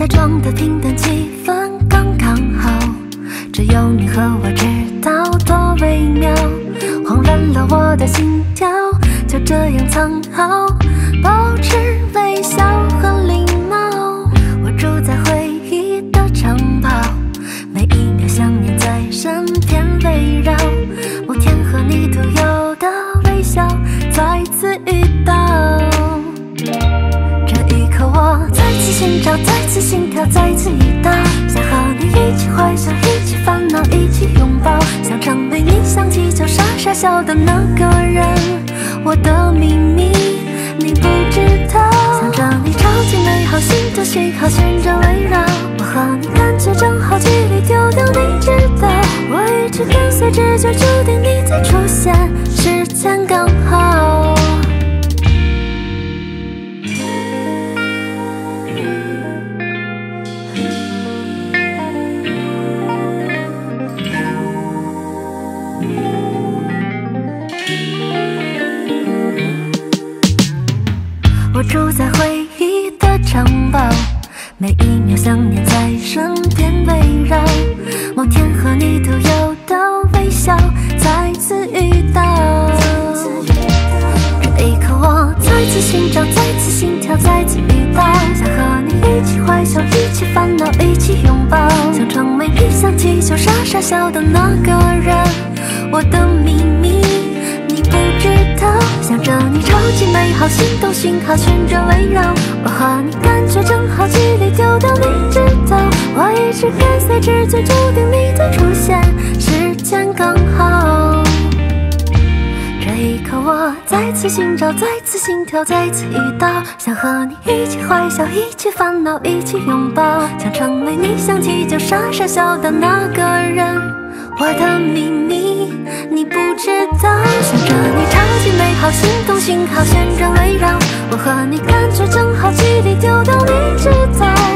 假装的平淡气氛刚刚好，只有你和我知道多微妙。狂乱了我的心跳，就这样藏好，保持微笑和礼貌。我住在回忆的城堡，每一秒想念在身边围绕。某天和你独有的微笑再次遇到。 寻找，再次心跳，再次遇到。想和你一起怀想，一起烦恼，一起拥抱。想成为你想起就傻傻笑的那个人。我的秘密你不知道。想着你超级美好，心中喜好旋转围绕。我和你感觉正好，距离丢掉你知道。我一直跟随直觉，注定你再出现，时间刚好。 我住在回忆的城堡，每一秒想念在身边围绕。某天和你独有的微笑再次遇到，这一刻我再次寻找，再次心跳，再次遇到。想和你一起怀笑，一起烦恼，一起拥抱。想成为你想起就傻傻笑的那个人，我的秘密你不知道。 想着你超级美好，心动讯号旋转围绕，我和你感觉正好，距离丢掉你知道，我一直跟随直觉，注定你的出现，时间刚好。这一刻我再次寻找，再次心跳，再次遇到，想和你一起怀笑，一起烦恼，一起拥抱，想成为你想起就傻傻笑的那个人。 我的秘密你不知道，想着你超级美好，心动讯号旋转围绕，我和你感觉正好，距离丢掉你知道。